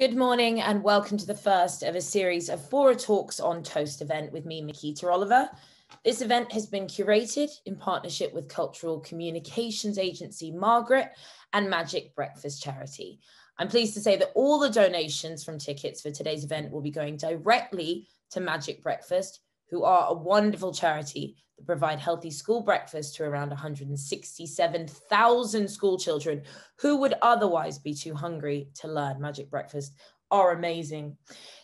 Good morning and welcome to the first of a series of Fora Talks on Toast event with me, Miquita Oliver. This event has been curated in partnership with cultural communications agency Margaret and Magic Breakfast Charity. I'm pleased to say that all the donations from tickets for today's event will be going directly to Magic Breakfast, who are a wonderful charity that provide healthy school breakfast to around 167,000 school children who would otherwise be too hungry to learn. Magic Breakfast are amazing.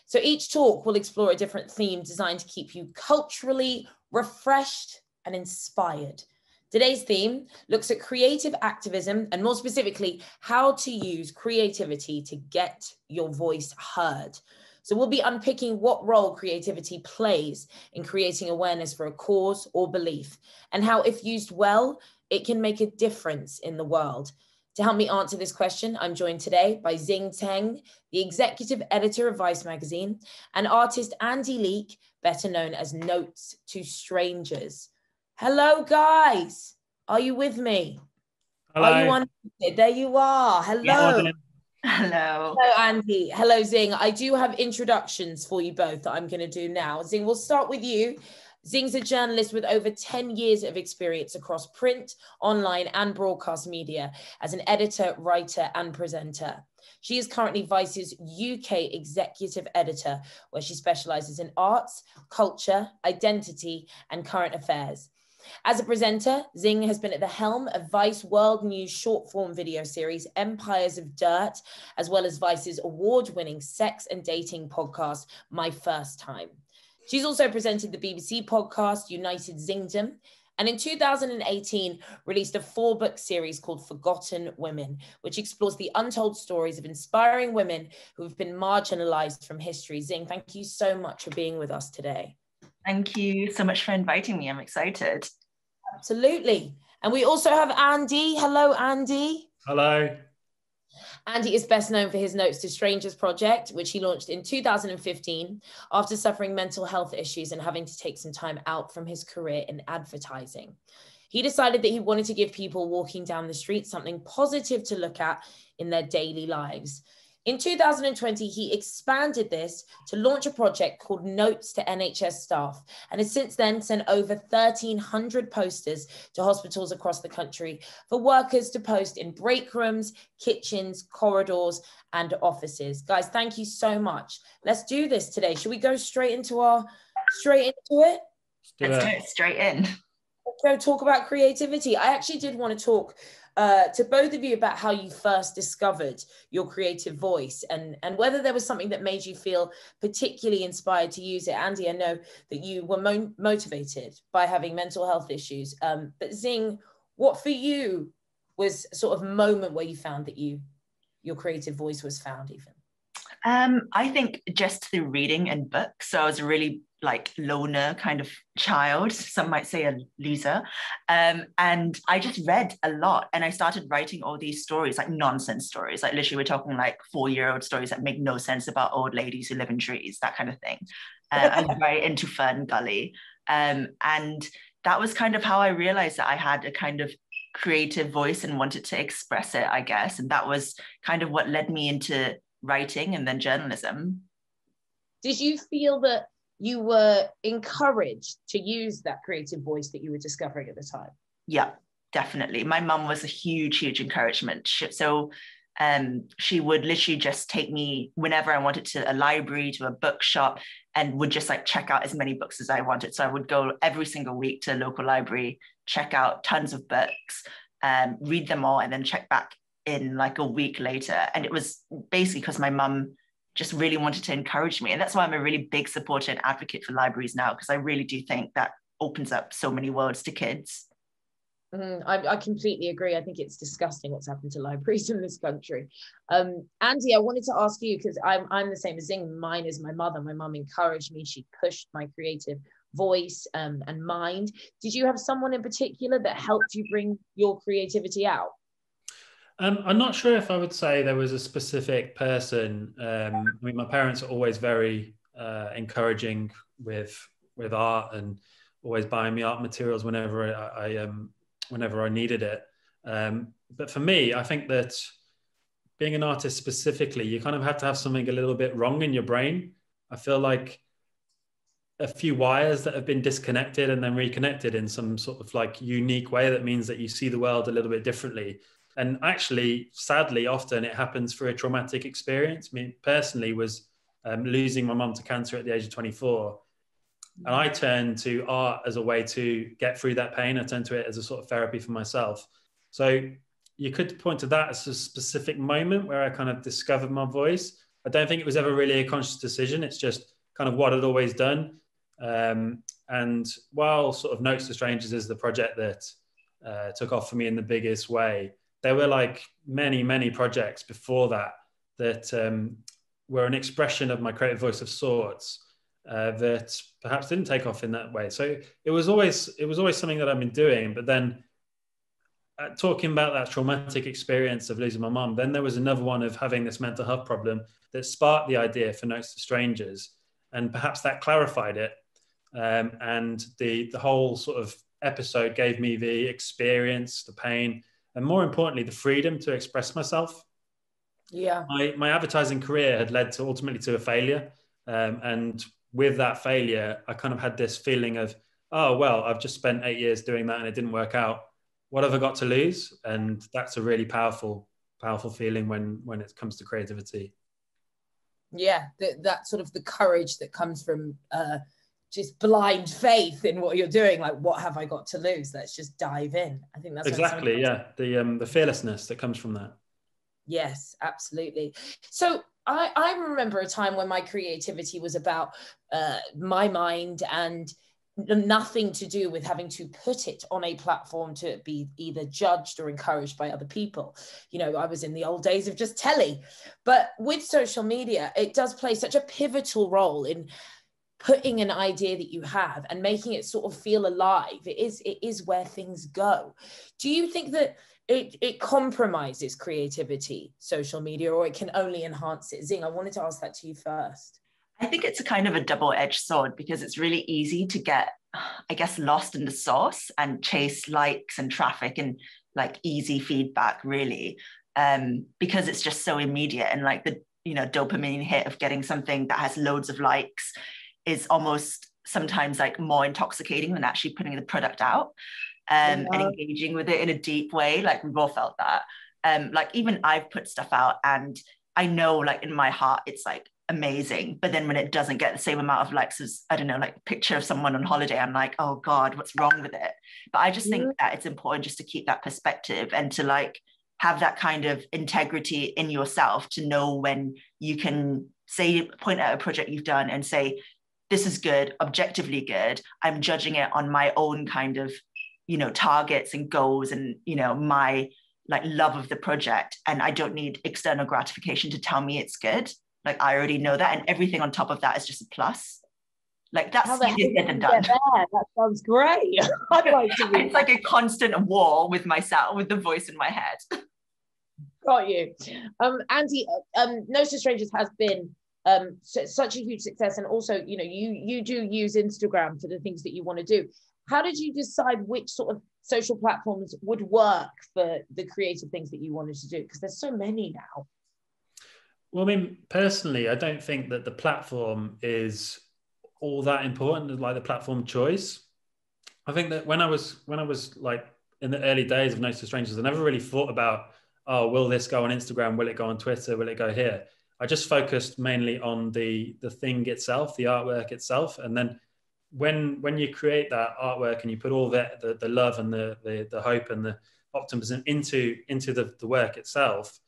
So each talk will explore a different theme designed to keep you culturally refreshed and inspired. Today's theme looks at creative activism and more specifically, how to use creativity to get your voice heard. So we'll be unpicking what role creativity plays in creating awareness for a cause or belief, and how if used well, it can make a difference in the world. To help me answer this question, I'm joined today by Zing Tsjeng, the executive editor of Vice magazine, and artist Andy Leek, better known as Notes to Strangers. Hello guys, are you with me? Hello. Are you on? There you are, hello. Yeah, hello. Hello, Andy. Hello, Zing. I do have introductions for you both that I'm going to do now. Zing, we'll start with you. Zing's a journalist with over 10 years of experience across print, online, and broadcast media as an editor, writer, and presenter. She is currently Vice's UK executive editor, where she specialises in arts, culture, identity, and current affairs. As a presenter, Zing has been at the helm of Vice World News short-form video series, Empires of Dirt, as well as Vice's award-winning sex and dating podcast, My First Time. She's also presented the BBC podcast, United Zingdom, and in 2018, released a four-book series called Forgotten Women, which explores the untold stories of inspiring women who have been marginalised from history. Zing, thank you so much for being with us today. Thank you so much for inviting me. I'm excited. Absolutely. And we also have Andy. Hello, Andy. Hello. Andy is best known for his Notes to Strangers project, which he launched in 2015 after suffering mental health issues and having to take some time out from his career in advertising. He decided that he wanted to give people walking down the street something positive to look at in their daily lives. In 2020, he expanded this to launch a project called Notes to NHS Staff, and has since then sent over 1,300 posters to hospitals across the country for workers to post in break rooms, kitchens, corridors, and offices. Guys, thank you so much. Let's do this today. Should we go straight into it? Let's do it straight in. Let's go talk about creativity. I actually did want to talk to both of you about how you first discovered your creative voice and whether there was something that made you feel particularly inspired to use it. Andy, I know that you were motivated by having mental health issues, but Zing, what for you was sort of moment where you found that your creative voice was found even? I think just through reading and books. So I was really like loner kind of child, some might say a loser, and I just read a lot, and I started writing all these stories, like nonsense stories, like literally we're talking like 4-year-old stories that make no sense about old ladies who live in trees, that kind of thing. I was very into Fern Gully, and that was kind of how I realized that I had a kind of creative voice and wanted to express it, I guess, and that was kind of what led me into writing and then journalism. Did you feel that you were encouraged to use that creative voice that you were discovering at the time? Yeah, definitely. My mum was a huge, huge encouragement. So she would literally just take me whenever I wanted to a library, to a bookshop, and would just like check out as many books as I wanted. So I would go every single week to a local library, check out tons of books, read them all, and then check back in like a week later. And it was basically because my mum just really wanted to encourage me. And that's why I'm a really big supporter and advocate for libraries now, because I really do think that opens up so many worlds to kids. I completely agree. I think it's disgusting what's happened to libraries in this country. Andy, I wanted to ask you, because I'm the same as Zing. Mine is my mother. My mum encouraged me. She pushed my creative voice and mind. Did you have someone in particular that helped you bring your creativity out? I'm not sure if I would say there was a specific person. I mean, my parents are always very encouraging with art and always buying me art materials whenever I needed it. But for me, I think that being an artist specifically, you kind of have to have something a little bit wrong in your brain. I feel like a few wires that have been disconnected and then reconnected in some sort of like unique way that means that you see the world a little bit differently. And actually, sadly, often it happens through a traumatic experience. I mean, personally was losing my mum to cancer at the age of 24. And I turned to art as a way to get through that pain. I turned to it as a sort of therapy for myself. So you could point to that as a specific moment where I kind of discovered my voice. I don't think it was ever really a conscious decision. It's just kind of what I'd always done. And while sort of Notes to Strangers is the project that took off for me in the biggest way, there were like many, many projects before that that were an expression of my creative voice of sorts. That perhaps didn't take off in that way. So it was always something that I've been doing. But then talking about that traumatic experience of losing my mum, then there was another one of having this mental health problem that sparked the idea for Notes to Strangers. And perhaps that clarified it. And the whole sort of episode gave me the experience, the pain, and more importantly, the freedom to express myself. Yeah. My advertising career had led to ultimately to a failure. And with that failure, I kind of had this feeling of, oh, well, I've just spent 8 years doing that and it didn't work out. What have I got to lose? And that's a really powerful, powerful feeling when it comes to creativity. Yeah, that sort of the courage that comes from just blind faith in what you're doing. Like, what have I got to lose? Let's just dive in. I think that's exactly, yeah, the fearlessness that comes from that. Yes, absolutely. So I remember a time when my creativity was about my mind and nothing to do with having to put it on a platform to be either judged or encouraged by other people. You know, I was in the old days of just telly. But with social media, it does play such a pivotal role in putting an idea that you have and making it sort of feel alive. It is where things go. Do you think that it compromises creativity, social media, or it can only enhance it? Zing, I wanted to ask that to you first. I think it's a kind of a double-edged sword because it's really easy to get, I guess, lost in the sauce and chase likes and traffic and like easy feedback really, because it's just so immediate, and like the, you know, dopamine hit of getting something that has loads of likes is almost sometimes like more intoxicating than actually putting the product out. And engaging with it in a deep way. Like we've all felt that. Like even I've put stuff out and I know like in my heart it's like amazing, but then when it doesn't get the same amount of likes as, I don't know, like a picture of someone on holiday, I'm like, oh God, what's wrong with it? But I just think that it's important just to keep that perspective and to like have that kind of integrity in yourself to know when you can say, point at a project you've done and say, this is good, objectively good. I'm judging it on my own kind of, you know, targets and goals and, you know, my like love of the project. And I don't need external gratification to tell me it's good. Like I already know that. And everything on top of that is just a plus. Like that's easier said than done. That sounds great. I'd like to be. It's like a constant war with myself, with the voice in my head. Got you. Andy, Notes to Strangers has been such a huge success. And also, you know, you do use Instagram for the things that you want to do. How did you decide which sort of social platforms would work for the creative things that you wanted to do? Because there's so many now. Well, I mean, personally, I don't think that the platform is all that important, like the platform choice. I think that when I was like in the early days of Notes to Strangers, I never really thought about, oh, will this go on Instagram? Will it go on Twitter? Will it go here? I just focused mainly on the thing itself, the artwork itself. And then when you create that artwork and you put all that the love and the hope and the optimism into the work itself,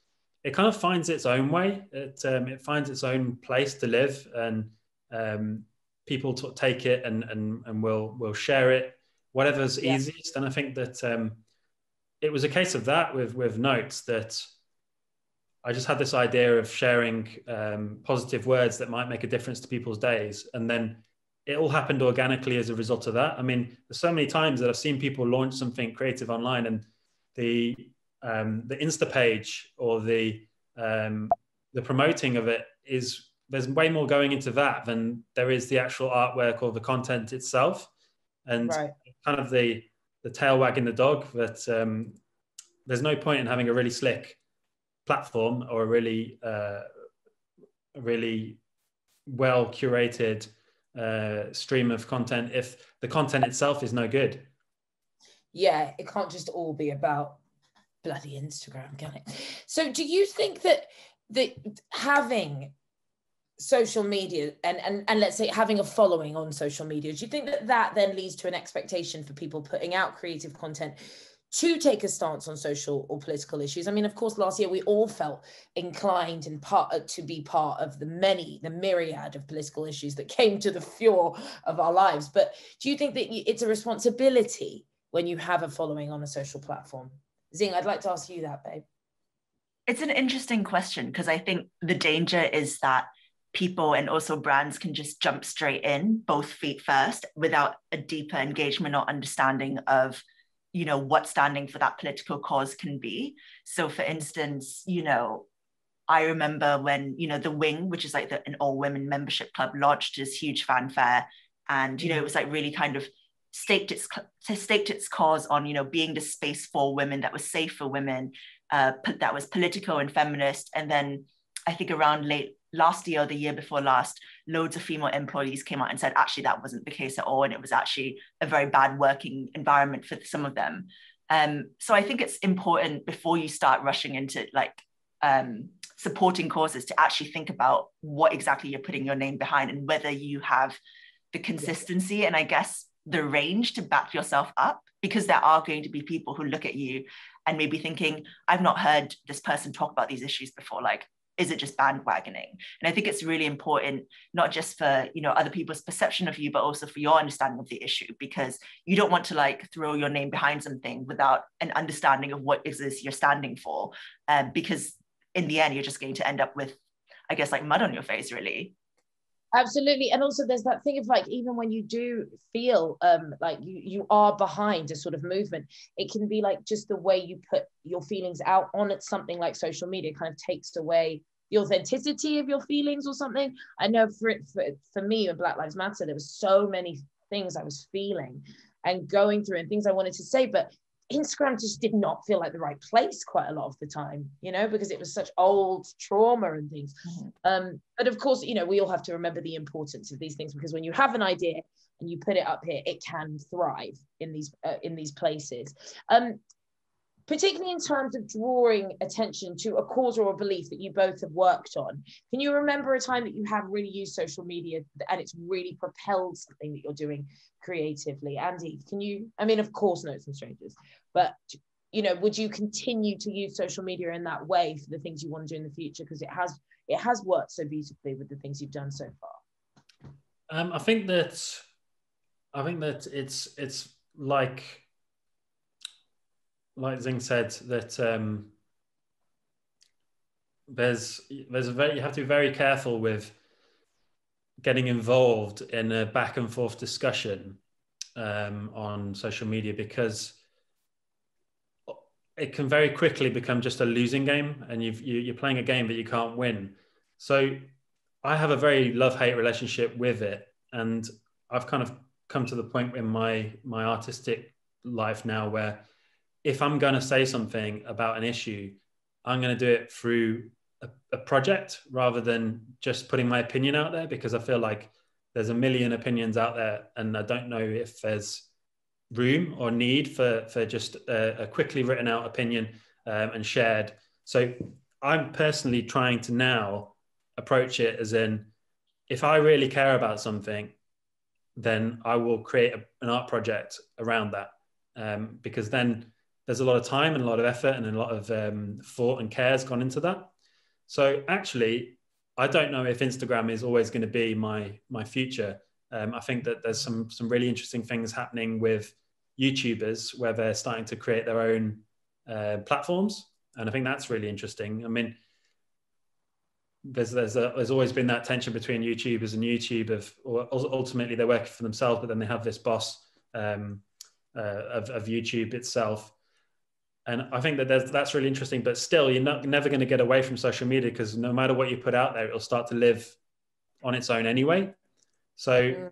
it kind of finds its own way. It finds its own place to live, and people take it and will share it, whatever's easiest. And I think that it was a case of that with Notes, that I just had this idea of sharing positive words that might make a difference to people's days, and then it all happened organically as a result of that. I mean, there's so many times that I've seen people launch something creative online and the Insta page or the promoting of it is, there's way more going into that than there is the actual artwork or the content itself. And kind of the tail wagging the dog, that there's no point in having a really slick platform or a really really well curated stream of content if the content itself is no good. Yeah, it can't just all be about bloody Instagram, can it? So do you think that having social media and let's say having a following on social media, do you think that that then leads to an expectation for people putting out creative content to take a stance on social or political issues? I mean, of course, last year we all felt inclined in part to be part of the myriad of political issues that came to the fore of our lives. But do you think that it's a responsibility when you have a following on a social platform? Zing, I'd like to ask you that, babe. It's an interesting question, because I think the danger is that people and also brands can just jump straight in, both feet first, without a deeper engagement or understanding of what standing for that political cause can be. So for instance, I remember when, The Wing, which is like an all-women membership club, launched this huge fanfare. And, it was like really kind of staked its cause on, being the space for women that was safe for women, that was political and feminist. And then I think around late last year or the year before last, loads of female employees came out and said, actually, that wasn't the case at all. And it was actually a very bad working environment for some of them. So I think it's important, before you start rushing into supporting causes, to actually think about what exactly you're putting your name behind and whether you have the consistency and I guess the range to back yourself up, because there are going to be people who look at you and maybe thinking, I've not heard this person talk about these issues before. Is it just bandwagoning? And I think it's really important, not just for other people's perception of you, but also for your understanding of the issue, because you don't want to throw your name behind something without an understanding of what is this you're standing for, because in the end, you're just going to end up with, I guess, mud on your face, really. Absolutely. And also there's that thing of even when you do feel you are behind a sort of movement, it can be just the way you put your feelings out on it, something like social media kind of takes away the authenticity of your feelings or something. I know for me in Black Lives Matter, there was so many things I was feeling and going through and things I wanted to say, but Instagram just did not feel like the right place quite a lot of the time, because it was such old trauma and things. Mm-hmm. But of course, we all have to remember the importance of these things, because when you have an idea and you put it up here, it can thrive in these places. Particularly in terms of drawing attention to a cause or a belief that you both have worked on. Can you remember a time that you have really used social media and it's really propelled something that you're doing creatively? Andy, can you, I mean, of course, Notes to Strangers, but, would you continue to use social media in that way for the things you want to do in the future? Because it has worked so beautifully with the things you've done so far. I think that it's like Zing said, that you have to be very careful with getting involved in a back and forth discussion on social media, because it can very quickly become just a losing game, and you're playing a game that you can't win. So I have a very love-hate relationship with it, and I've kind of come to the point in my artistic life now where if I'm going to say something about an issue, I'm going to do it through a project rather than just putting my opinion out there, because I feel like there's a million opinions out there and I don't know if there's room or need for just a quickly written out opinion and shared. So I'm personally trying to now approach it as in, if I really care about something, then I will create an art project around that, because then there's a lot of time and a lot of effort and a lot of thought and care has gone into that. So actually, I don't know if Instagram is always going to be my future. I think that there's some really interesting things happening with YouTubers where they're starting to create their own platforms. And I think that's really interesting. I mean, there's always been that tension between YouTubers and YouTube or ultimately they're working for themselves, but then they have this boss of YouTube itself. And I think that that's really interesting, but still, you're never going to get away from social media, because no matter what you put out there, it'll start to live on its own anyway. So yeah.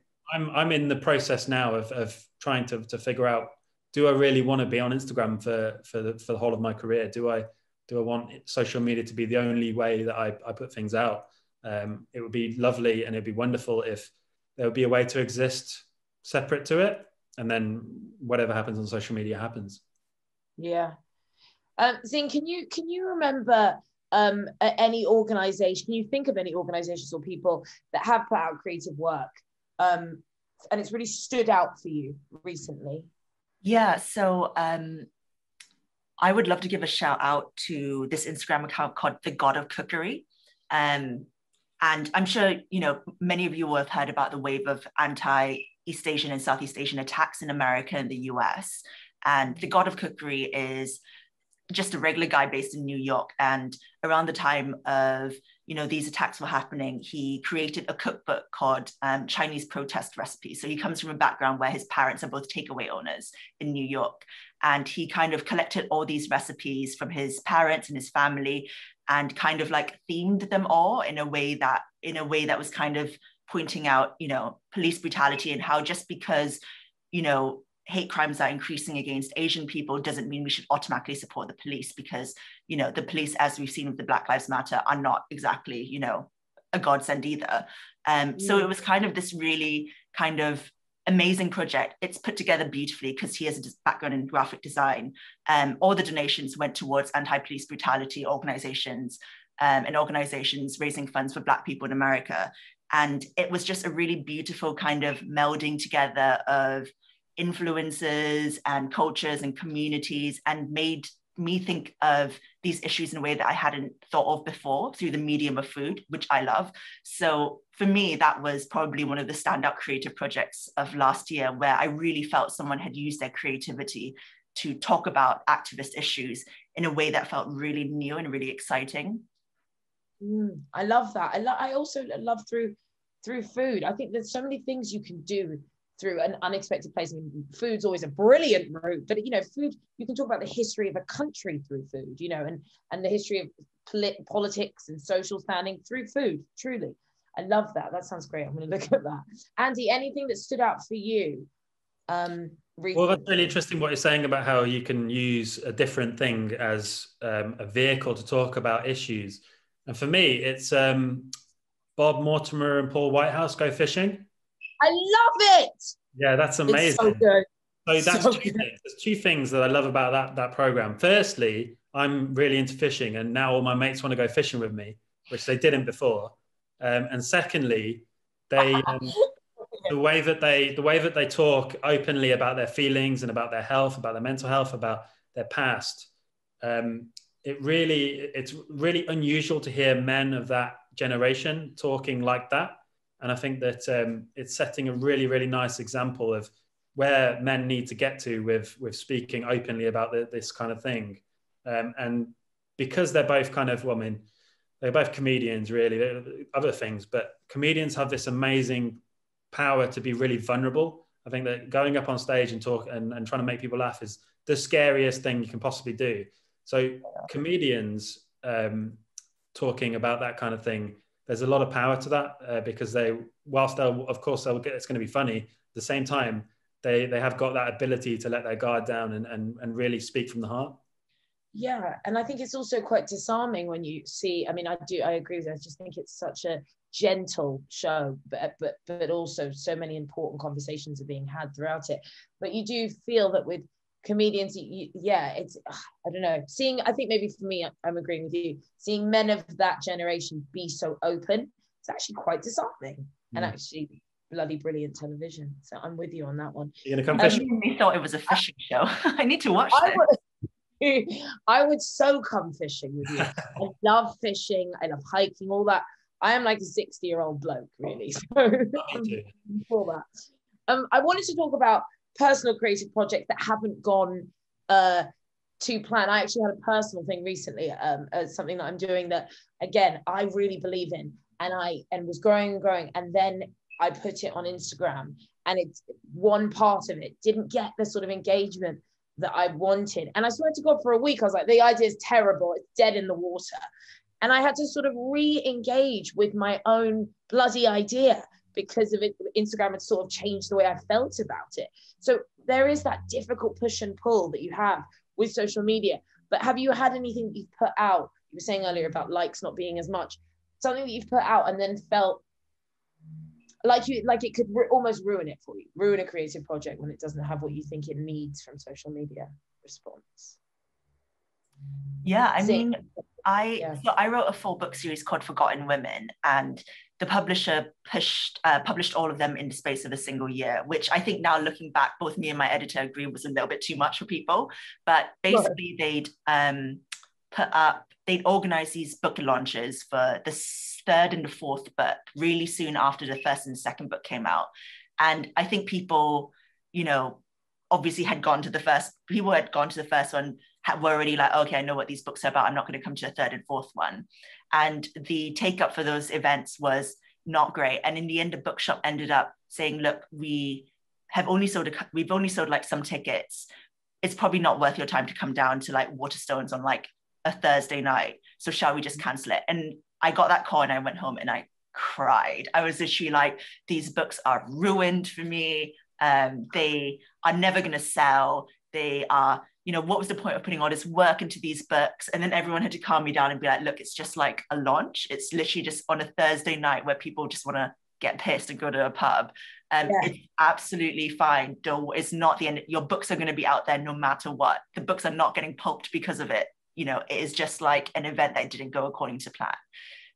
I'm in the process now of trying to figure out, do I really want to be on Instagram for the whole of my career? Do I do I want social media to be the only way that I put things out? It would be lovely and it'd be wonderful if there would be a way to exist separate to it, and then whatever happens on social media happens. Yeah. Zing, can you remember any organization, can you think of any organizations or people that have put out creative work and it's really stood out for you recently? Yeah, so I would love to give a shout out to this Instagram account called The God of Cookery. And I'm sure, you know, many of you will have heard about the wave of anti-East Asian and Southeast Asian attacks in America and the US. And The God of Cookery is just a regular guy based in New York. And around the time of, you know, these attacks were happening, he created a cookbook called Chinese Protest Recipes. So he comes from a background where his parents are both takeaway owners in New York. And he kind of collected all these recipes from his parents and his family and kind of like themed them all in a way that was kind of pointing out, you know, police brutality and how just because, you know, hate crimes are increasing against Asian people doesn't mean we should automatically support the police, because, you know, the police, as we've seen with the Black Lives Matter, are not exactly, you know, a godsend either. So it was kind of this really kind of amazing project. It's put together beautifully because he has a background in graphic design. All the donations went towards anti-police brutality organizations and organizations raising funds for Black people in America. And it was just a really beautiful kind of melding together of influences and cultures and communities, and made me think of these issues in a way that I hadn't thought of before through the medium of food, which I love. So for me, that was probably one of the standout creative projects of last year, where I really felt someone had used their creativity to talk about activist issues in a way that felt really new and really exciting. I love that. I also love through food. I think there's so many things you can do through an unexpected place. I mean, food's always a brilliant route, but, you know, food, you can talk about the history of a country through food, you know, and the history of politics and social standing through food, truly. I love that. That sounds great. I'm going to look at that. Andy, anything that stood out for you? Well, that's really interesting what you're saying about how you can use a different thing as a vehicle to talk about issues. And for me, it's Bob Mortimer and Paul Whitehouse Go Fishing. I love it. Yeah, that's amazing. It's so good. So that's so good. There's two things that I love about that program. Firstly, I'm really into fishing, and now all my mates want to go fishing with me, which they didn't before. And secondly, they the way that they talk openly about their feelings and about their health, about their mental health, about their past. It's really unusual to hear men of that generation talking like that. And I think that it's setting a really, really nice example of where men need to get to with speaking openly about this kind of thing. And because they're both kind of, well, I mean, they're both comedians, really, they're other things, but comedians have this amazing power to be really vulnerable. I think that going up on stage and talk and trying to make people laugh is the scariest thing you can possibly do. So comedians talking about that kind of thing, there's a lot of power to that because they, whilst they'll, of course, they'll get, it's going to be funny, at the same time, they have got that ability to let their guard down and really speak from the heart. Yeah, and I think it's also quite disarming when you see, I mean, I agree with you, I just think it's such a gentle show, but also so many important conversations are being had throughout it. But you do feel that with comedians, it's, I don't know, seeing, I think maybe for me, I'm agreeing with you, seeing men of that generation be so open, it's actually quite disarming and actually bloody brilliant television. So I'm with you on that one. You're going to come fishing? I thought it was a fishing show. I need to watch it. I would so come fishing with you. I love fishing. I love hiking, all that. I am like a 60-year-old bloke, really. So for that, I wanted to talk about personal creative projects that haven't gone to plan. I actually had a personal thing recently, something that I'm doing that, again, I really believe in, and was growing and growing, and then I put it on Instagram, and it's one part of it didn't get the sort of engagement that I wanted. And I swear to God, for a week, I was like, the idea is terrible, it's dead in the water. And I had to sort of re-engage with my own bloody idea because of it. Instagram had sort of changed the way I felt about it. So there is that difficult push and pull that you have with social media. But have you had anything that you've put out? You were saying earlier about likes not being as much. Something that you've put out and then felt like you, like it could almost ruin it for you, ruin a creative project when it doesn't have what you think it needs from social media response. Yeah, I mean, so I wrote a full book series called Forgotten Women, and the publisher published all of them in the space of a single year, which I think now looking back, both me and my editor agree was a little bit too much for people. But basically, they'd they'd organize these book launches for the third and the fourth book really soon after the first and second book came out, and I think people, you know, obviously had gone to the first. People had gone to the first one. Were already like, okay, I know what these books are about. I'm not going to come to a third and fourth one. And the take up for those events was not great. And in the end, the bookshop ended up saying, look, we have only sold, we've only sold like some tickets. It's probably not worth your time to come down to like Waterstones on like a Thursday night. So shall we just cancel it? And I got that call and I went home and I cried. I was literally like, these books are ruined for me. They are never going to sell. They are, you know, what was the point of putting all this work into these books? And then everyone had to calm me down and be like, look, it's just like a launch. It's literally just on a Thursday night where people just want to get pissed and go to a pub. It's absolutely fine. It's not the end. Your books are going to be out there no matter what. The books are not getting pulped because of it. You know, it is just like an event that didn't go according to plan.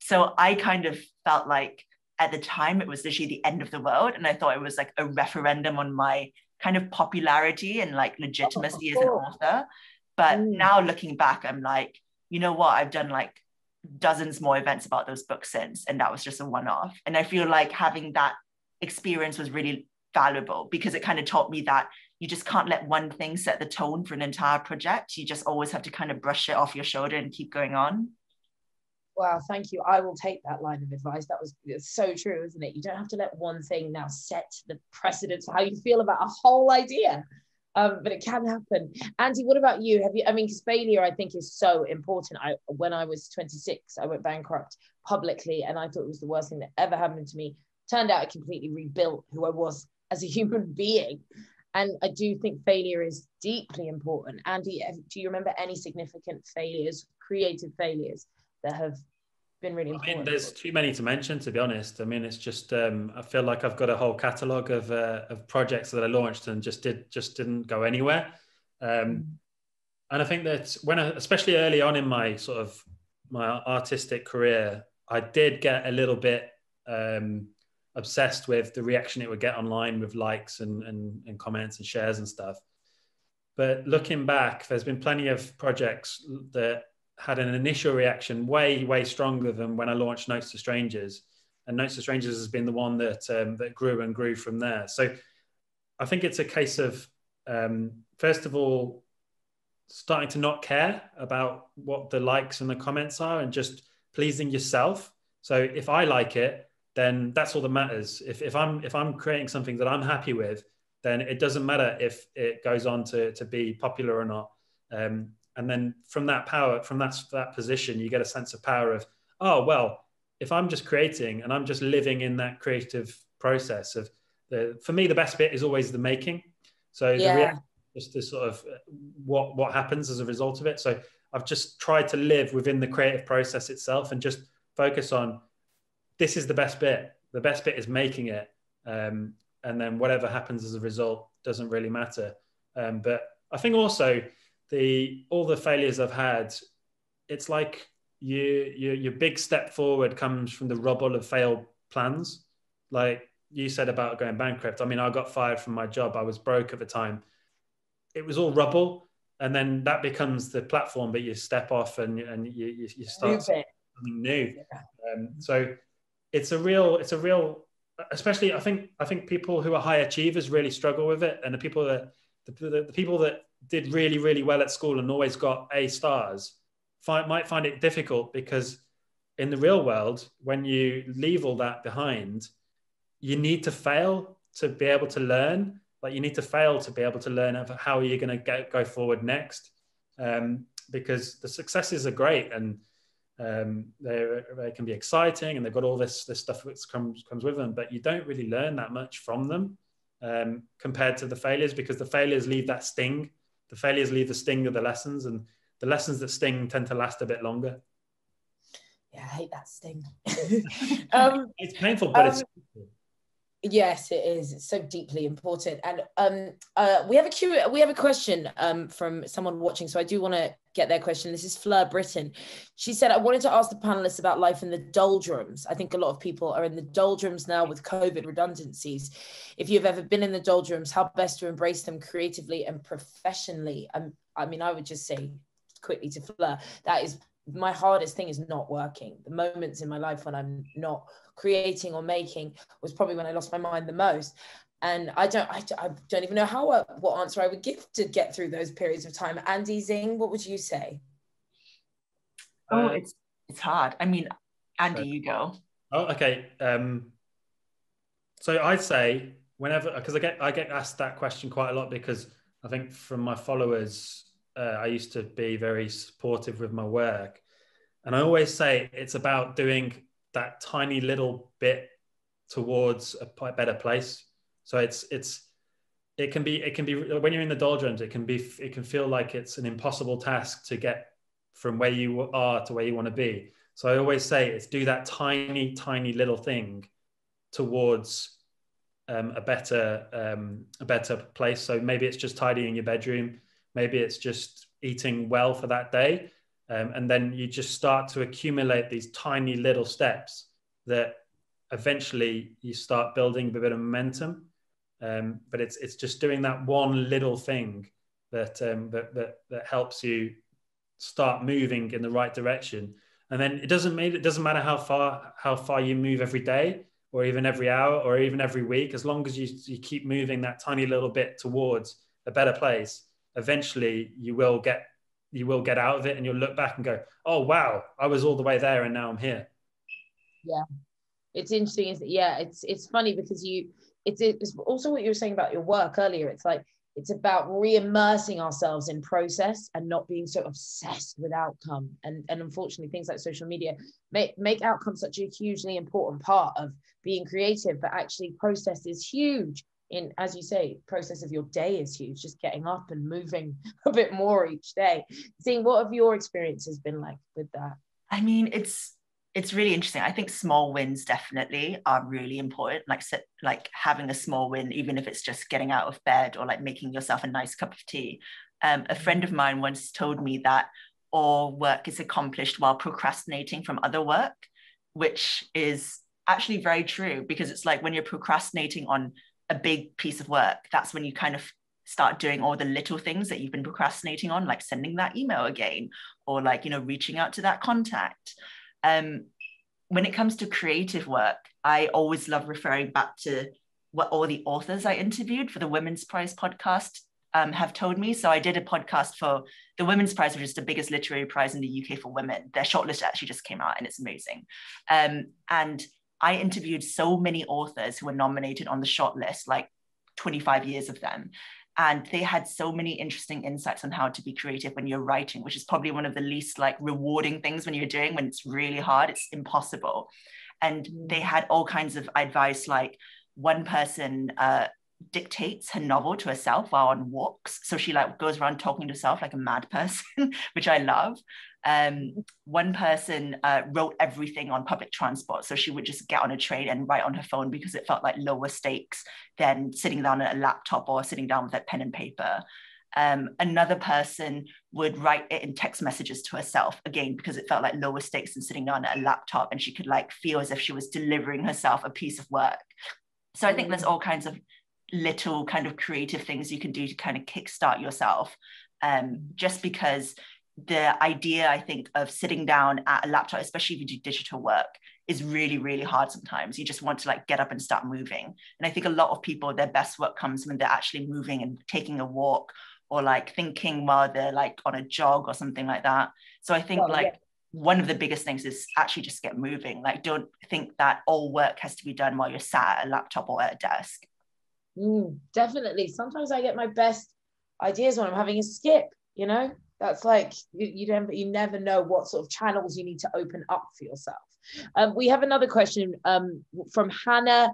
So I kind of felt like at the time it was literally the end of the world. And I thought it was like a referendum on my kind of popularity and like legitimacy as an author. But now looking back, I'm like, you know what? I've done like dozens more events about those books since, and that was just a one-off. And I feel like having that experience was really valuable because it kind of taught me that you just can't let one thing set the tone for an entire project. You just always have to kind of brush it off your shoulder and keep going on. Wow, thank you. I will take that line of advice. It's so true, isn't it? You don't have to let one thing now set the precedent for how you feel about a whole idea, but it can happen. Andy, what about you? Have you? I mean, because failure, I think, is so important. When I was 26, I went bankrupt publicly, and I thought it was the worst thing that ever happened to me. Turned out it completely rebuilt who I was as a human being. And I do think failure is deeply important. Andy, do you remember any significant failures, creative failures, that have been really important? I mean, there's too many to mention, to be honest. I mean, it's just I feel like I've got a whole catalogue of projects that I launched and just didn't go anywhere. And I think that especially early on in my sort of my artistic career, I did get a little bit obsessed with the reaction it would get online with likes and comments and shares and stuff. But looking back, there's been plenty of projects that had an initial reaction way stronger than when I launched Notes to Strangers, and Notes to Strangers has been the one that that grew and grew from there. So I think it's a case of first of all starting to not care about what the likes and the comments are and just pleasing yourself. So if I like it, then that's all that matters. If I'm creating something that I'm happy with, then it doesn't matter if it goes on to be popular or not. And then from that power, from that position, you get a sense of power of, oh, well, if I'm just creating and I'm just living in that creative process of for me, the best bit is always the making. So the reaction is just the sort of what happens as a result of it. So I've just tried to live within the creative process itself and just focus on, this is the best bit. The best bit is making it. And then whatever happens as a result doesn't really matter. But I think also, all the failures I've had, it's like your big step forward comes from the rubble of failed plans. Like you said about going bankrupt. I mean, I got fired from my job. I was broke at the time. It was all rubble. And then that becomes the platform, but you step off and you start something new. So it's a real, especially I think people who are high achievers really struggle with it. And the people that did really, really well at school and always got A stars might find it difficult, because in the real world, when you leave all that behind, you need to fail to be able to learn. Like you need to fail to be able to learn how are you going to go forward next, because the successes are great and they can be exciting and they've got all this stuff that comes with them, but you don't really learn that much from them compared to the failures, because the failures leave the sting of the lessons, and the lessons that sting tend to last a bit longer. Yeah, I hate that sting. It's painful, but it's painful. Yes, it is. It's so deeply important. And we have a question from someone watching, so I do want to get their question. This is Fleur Britton. She said, I wanted to ask the panelists about life in the doldrums. I think a lot of people are in the doldrums now with COVID redundancies. If you've ever been in the doldrums, how best to embrace them creatively and professionally? I mean, I would just say quickly to Fleur, that is my hardest thing, is not working. The moments in my life when I'm not creating or making was probably when I lost my mind the most. And I don't even know what answer I would give to get through those periods of time. Andy Zing, what would you say? Oh, it's hard. I mean, Andy, you go. Oh, okay. So I'd say whenever, because I get asked that question quite a lot, because I think from my followers, I used to be very supportive with my work. And I always say it's about doing that tiny little bit towards a better place. So it can be when you're in the doldrums, it can feel like it's an impossible task to get from where you are to where you want to be. So I always say it's do that tiny, tiny little thing towards a better place. So maybe it's just tidying your bedroom. Maybe it's just eating well for that day. And then you just start to accumulate these tiny little steps that eventually you start building a bit of momentum. But it's just doing that one little thing that, that helps you start moving in the right direction. And then it doesn't matter how far you move every day, or even every hour, or even every week. As long as you keep moving that tiny little bit towards a better place, eventually you will get out of it, and you'll look back and go, oh wow, I was all the way there and now I'm here. Yeah, it's interesting, isn't it? Yeah, it's funny because it's also what you were saying about your work earlier. It's like it's about re-immersing ourselves in process and not being so obsessed with outcome. And unfortunately, things like social media make outcome such a hugely important part of being creative, but actually process is huge. In, as you say, process of your day is huge, just getting up and moving a bit more each day. Seeing what have your experiences been like with that? I mean, it's really interesting. I think small wins definitely are really important, like having a small win, even if it's just getting out of bed or like making yourself a nice cup of tea. A friend of mine once told me that all work is accomplished while procrastinating from other work, which is actually very true, because it's like when you're procrastinating on a big piece of work, that's when you kind of start doing all the little things that you've been procrastinating on, like sending that email again, or like, you know, reaching out to that contact. When it comes to creative work, I always love referring back to what all the authors I interviewed for the Women's Prize podcast have told me. So I did a podcast for the Women's Prize, which is the biggest literary prize in the UK for women. Their shortlist actually just came out and it's amazing. And I interviewed so many authors who were nominated on the shortlist, like 25 years of them. And they had so many interesting insights on how to be creative when you're writing, which is probably one of the least like rewarding things when you're doing, when it's really hard, it's impossible. And they had all kinds of advice, like one person dictates her novel to herself while on walks. So she like goes around talking to herself like a mad person, which I love. One person wrote everything on public transport, so she would just get on a train and write on her phone because it felt like lower stakes than sitting down at a laptop or sitting down with that pen and paper. Another person would write it in text messages to herself, again because it felt like lower stakes than sitting down at a laptop, and she could like feel as if she was delivering herself a piece of work. So I think there's all kinds of little kind of creative things you can do to kind of kickstart yourself, just because the idea, I think, of sitting down at a laptop, especially if you do digital work, is really, really hard sometimes. You just want to like get up and start moving. And I think a lot of people, their best work comes when they're actually moving and taking a walk, or like thinking while they're like on a jog or something like that. So I think one of the biggest things is actually just get moving. Like, don't think that all work has to be done while you're sat at a laptop or at a desk. Definitely. Sometimes I get my best ideas when I'm having a skip, you know? That's like, you never know what sort of channels you need to open up for yourself. We have another question from Hannah.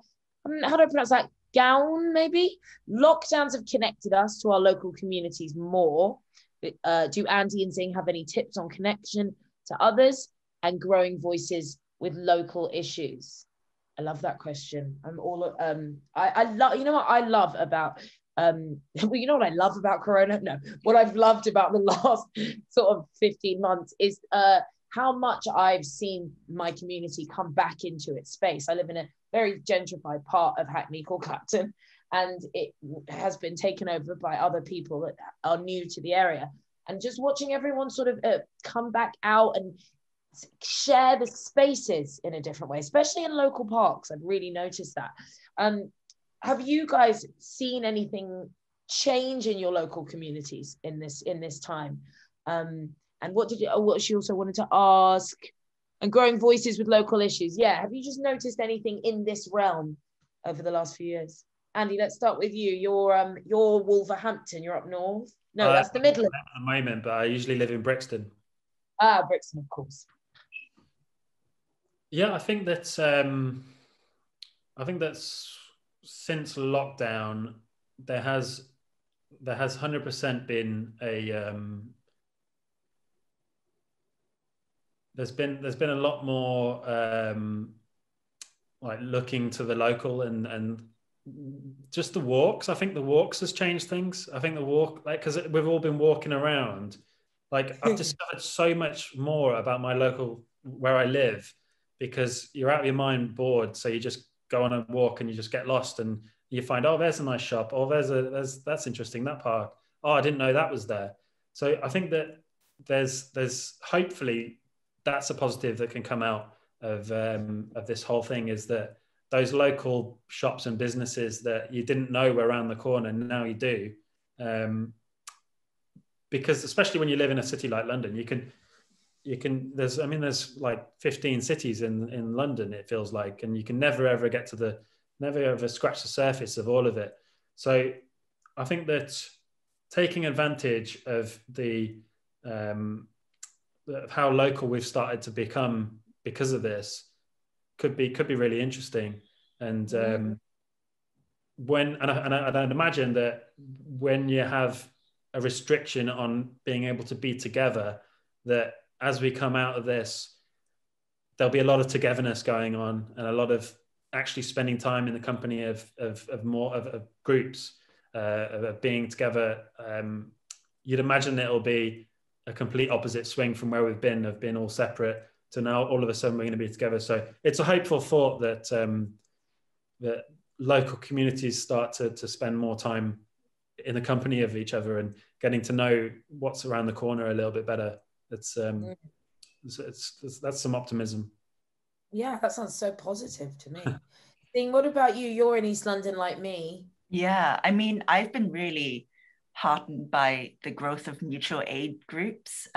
How do I pronounce that? Gown, maybe? Lockdowns have connected us to our local communities more. Do Andy and Zing have any tips on connection to others and growing voices with local issues? I love that question. I'm all, I love, you know what I love about, well, you know what I love about Corona? No, what I've loved about the last sort of 15 months is how much I've seen my community come back into its space. I live in a very gentrified part of Hackney called Clapton, and it has been taken over by other people that are new to the area. And just watching everyone sort of come back out and share the spaces in a different way, especially in local parks. I've really noticed that. Have you guys seen anything change in your local communities in this time? And what did you, what she also wanted to ask, and growing voices with local issues. Yeah, have you just noticed anything in this realm over the last few years? Andy, let's start with you. You're Wolverhampton. You're up north. No, that's the Midlands. At the moment, but I usually live in Brixton. Ah, Brixton, of course. Yeah, I think that's since lockdown there has 100% been a there's been a lot more like looking to the local and just the walks. I think the walks has changed things. I think the walk, like, because we've all been walking around. Like, I've discovered so much more about my local, where I live, because you're out of your mind bored. So you just go on a walk and you just get lost and you find, oh, there's a nice shop. Oh, that's interesting, that park. Oh, I didn't know that was there. So I think that there's hopefully that's a positive that can come out of this whole thing, is that those local shops and businesses that you didn't know were around the corner, now you do. Because especially when you live in a city like London, there's like 15 cities in London, it feels like, and you can never ever get to the, never ever scratch the surface of all of it. So I think that taking advantage of the, of how local we've started to become because of this, could be really interesting. And I'd imagine that when you have a restriction on being able to be together, that as we come out of this, there'll be a lot of togetherness going on and a lot of actually spending time in the company of groups, of being together. You'd imagine that it'll be a complete opposite swing from where we've been, of being all separate, to now all of a sudden we're going to be together. So it's a hopeful thought that that local communities start to spend more time in the company of each other and getting to know what's around the corner a little bit better. That's some optimism. Yeah, that sounds so positive to me. Zing, what about you? You're in East London like me. Yeah, I mean, I've been really heartened by the growth of mutual aid groups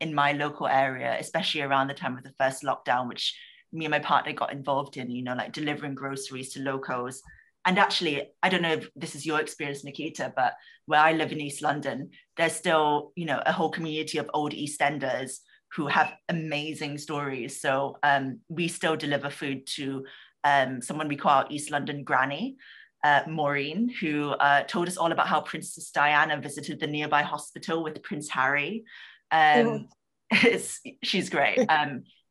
in my local area, especially around the time of the first lockdown, which me and my partner got involved in, you know, like delivering groceries to locals. And actually, I don't know if this is your experience, Miquita, but where I live in East London, there's still, you know, a whole community of old EastEnders who have amazing stories. So we still deliver food to someone we call our East London granny, Maureen, who told us all about how Princess Diana visited the nearby hospital with Prince Harry. She's great.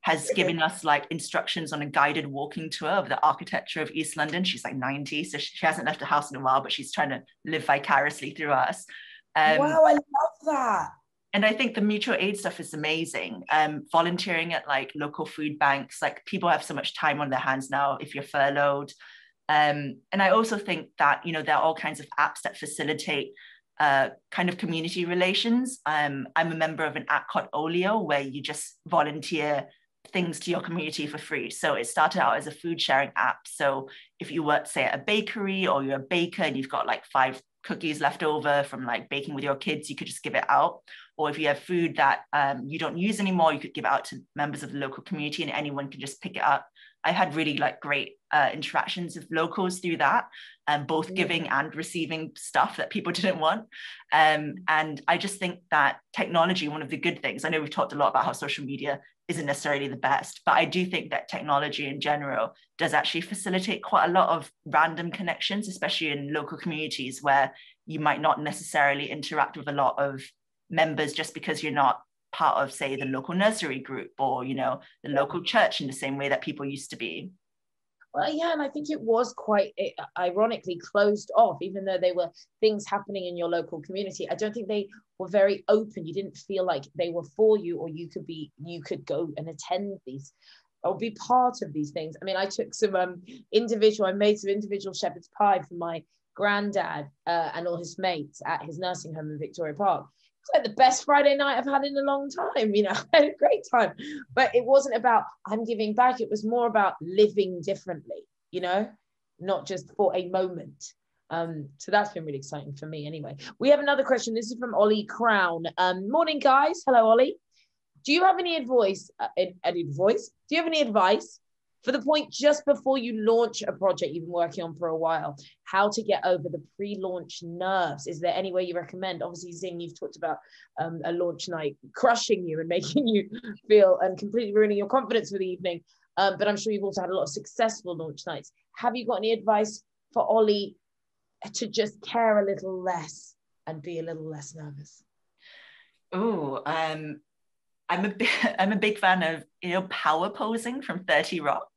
Has given us like instructions on a guided walking tour of the architecture of East London. She's like 90, so she hasn't left the house in a while, but she's trying to live vicariously through us. Wow, I love that. And I think the mutual aid stuff is amazing. Volunteering at like local food banks, like people have so much time on their hands now if you're furloughed. And I also think that, you know, there are all kinds of apps that facilitate kind of community relations. I'm a member of an app called Olio, where you just volunteer things to your community for free. So it started out as a food sharing app. So if you work, say, at a bakery, or you're a baker and you've got like 5 cookies left over from like baking with your kids, you could just give it out. Or if you have food that you don't use anymore, you could give out to members of the local community and anyone can just pick it up. I had really like great interactions with locals through that, both giving and receiving stuff that people didn't want. And I just think that technology, one of the good things, I know we've talked a lot about how social media isn't necessarily the best, but I do think that technology in general does actually facilitate quite a lot of random connections, especially in local communities where you might not necessarily interact with a lot of members just because you're not part of, say, the local nursery group or, you know, the local church in the same way that people used to be. Well, yeah, and I think it was quite ironically closed off, even though there were things happening in your local community. I don't think they were very open. You didn't feel like they were for you, or you could go and attend these or be part of these things. I mean, I took some individual shepherd's pie for my granddad and all his mates at his nursing home in Victoria Park. It's like the best Friday night I've had in a long time, you know. I had a great time, but it wasn't about I'm giving back. It was more about living differently, you know, not just for a moment. So that's been really exciting for me anyway. We have another question. This is from Ollie Crown. Morning, guys. Hello, Ollie. Do you have any advice? Do you have any advice for the point just before you launch a project you've been working on for a while, how to get over the pre-launch nerves? Is there any way you recommend? Obviously, Zing, you've talked about a launch night crushing you and making you feel and completely ruining your confidence for the evening. But I'm sure you've also had a lot of successful launch nights. Have you got any advice for Ollie to just care a little less and be a little less nervous? Oh, I'm a big fan of, you know, power posing from 30 Rock.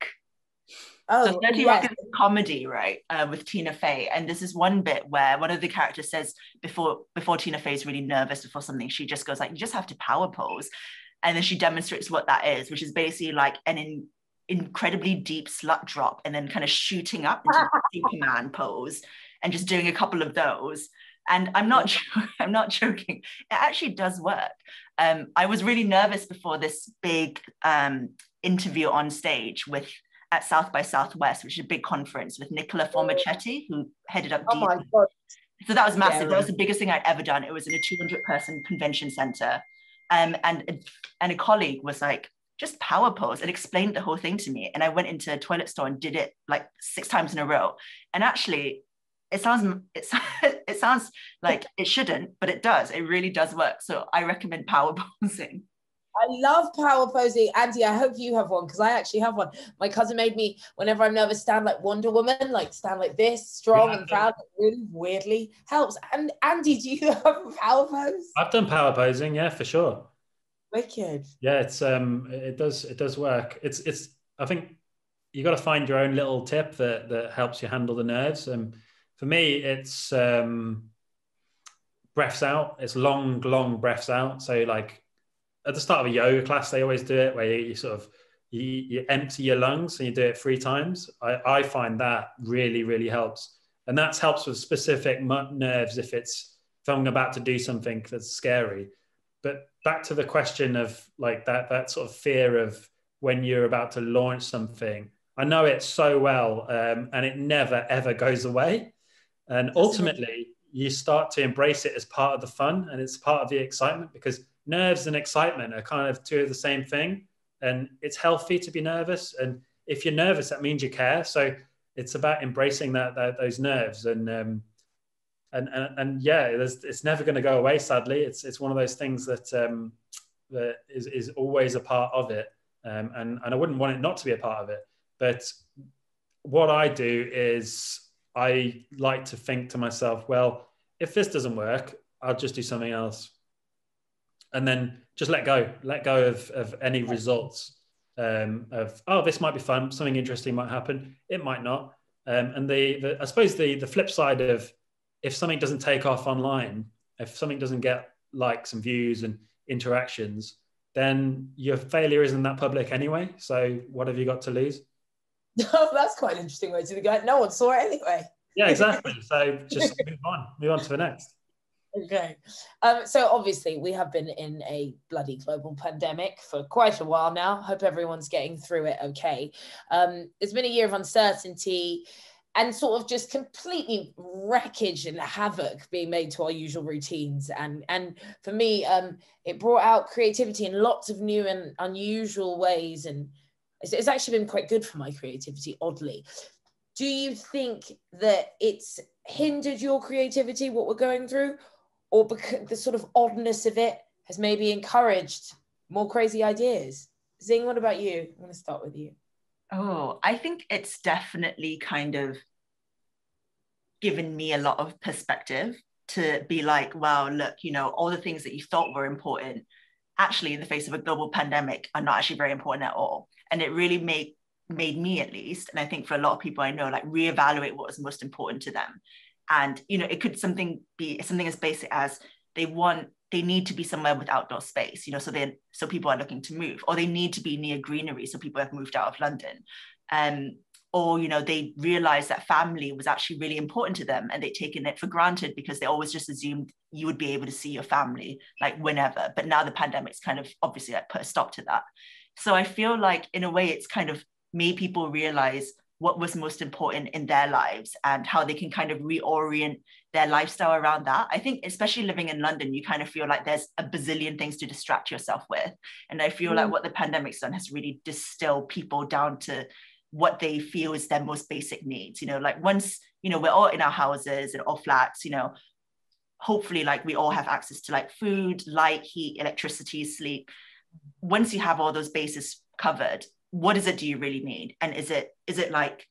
Oh, so 30 Rock is a comedy, right, with Tina Fey. And this is one bit where one of the characters says before Tina Fey is really nervous before something, she just goes like, you just have to power pose. And then she demonstrates what that is, which is basically like an incredibly deep slut drop and then kind of shooting up into Superman pose and just doing a couple of those. And I'm not joking. It actually does work. I was really nervous before this big interview on stage at South by Southwest, which is a big conference with Nicola Formichetti, who headed up. Oh my God! So that was massive. Yeah, that was the biggest thing I'd ever done. It was in a 200-person convention center, and a colleague was like, just power pose, and explained the whole thing to me. And I went into a toilet store and did it like 6 times in a row. And actually, it sounds like it shouldn't, but it does. It really does work. So I recommend power posing. I love power posing. Andy, I hope you have one, because I actually have one. My cousin made me, whenever I'm nervous, stand like Wonder Woman, like stand like this, strong and proud. Really weirdly helps. And Andy, do you have power pose? I've done power posing, yeah, for sure. Wicked. Yeah, it's it does work. It's I think you got to find your own little tip that helps you handle the nerves. For me, it's breaths out. It's long, long breaths out. So like at the start of a yoga class, they always do it where you empty your lungs and you do it 3 times. I find that really, really helps. And that helps with specific nerves if I'm about to do something that's scary. But back to the question of like that sort of fear of when you're about to launch something. I know it so well and it never, ever goes away. And ultimately, you start to embrace it as part of the fun and it's part of the excitement, because nerves and excitement are kind of two of the same thing. And it's healthy to be nervous. And if you're nervous, that means you care. So it's about embracing those nerves. And yeah, it's never going to go away, sadly. It's one of those things that is always a part of it. And I wouldn't want it not to be a part of it. But what I do is, I like to think to myself, well, if this doesn't work, I'll just do something else. And then just let go of any results of, oh, this might be fun. Something interesting might happen. It might not. And I suppose the flip side of, if something doesn't take off online, if something doesn't get likes and views and interactions, then your failure isn't that public anyway. So what have you got to lose? That's quite an interesting way to go. No one saw it anyway. Yeah, exactly. So just move on to the next. Okay. So obviously we have been in a bloody global pandemic for quite a while now. Hope everyone's getting through it okay. It's been a year of uncertainty and sort of just completely wreckage and havoc being made to our usual routines. And for me, it brought out creativity in lots of new and unusual ways, and it's actually been quite good for my creativity, oddly. Do you think that it's hindered your creativity, what we're going through, or because the sort of oddness of it has maybe encouraged more crazy ideas? Zing, what about you? I'm going to start with you. Oh, I think it's definitely kind of given me a lot of perspective. to be like, wow, look, you know, all the things that you thought were important actually in the face of a global pandemic are not actually very important at all. And it really made me, at least, and I think for a lot of people I know, like reevaluate what was most important to them. And, you know, it could be something as basic as they need to be somewhere with outdoor space, you know, so people are looking to move, or they need to be near greenery, so people have moved out of London. Or, you know, they realized that family was actually really important to them and they'd taken it for granted because they always just assumed you would be able to see your family like whenever. But now the pandemic's kind of obviously like put a stop to that. So I feel like in a way it's kind of made people realize what was most important in their lives and how they can kind of reorient their lifestyle around that. I think especially living in London, you kind of feel like there's a bazillion things to distract yourself with. And I feel like what the pandemic's done has really distilled people down to what they feel is their most basic needs. You know, like once, you know, we're all in our houses and all flats, you know, hopefully like we all have access to like food, light, heat, electricity, sleep. Once you have all those bases covered, what is it do you really need? And is it like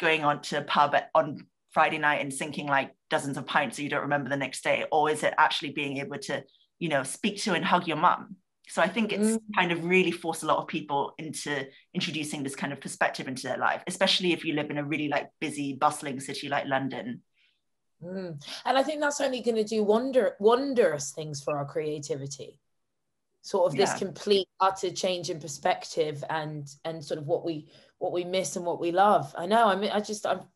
going on to a pub on Friday night and sinking like dozens of pints so you don't remember the next day? Or is it actually being able to, you know, speak to and hug your mum? So I think it's kind of really forced a lot of people into introducing this kind of perspective into their life, especially if you live in a really like busy, bustling city like London. And I think that's only going to do wondrous things for our creativity. Sort of this complete utter change in perspective and sort of what we miss and what we love. I know, I mean, I